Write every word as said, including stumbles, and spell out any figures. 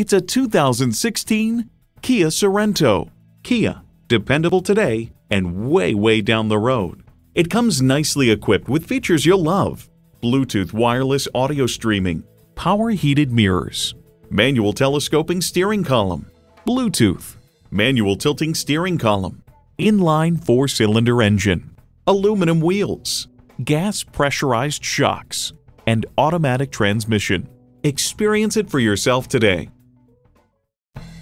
It's a two thousand sixteen Kia Sorento. Kia, dependable today and way, way down the road. It comes nicely equipped with features you'll love: Bluetooth wireless audio streaming, power heated mirrors, manual telescoping steering column, Bluetooth, manual tilting steering column, inline four-cylinder engine, aluminum wheels, gas pressurized shocks, and automatic transmission. Experience it for yourself today.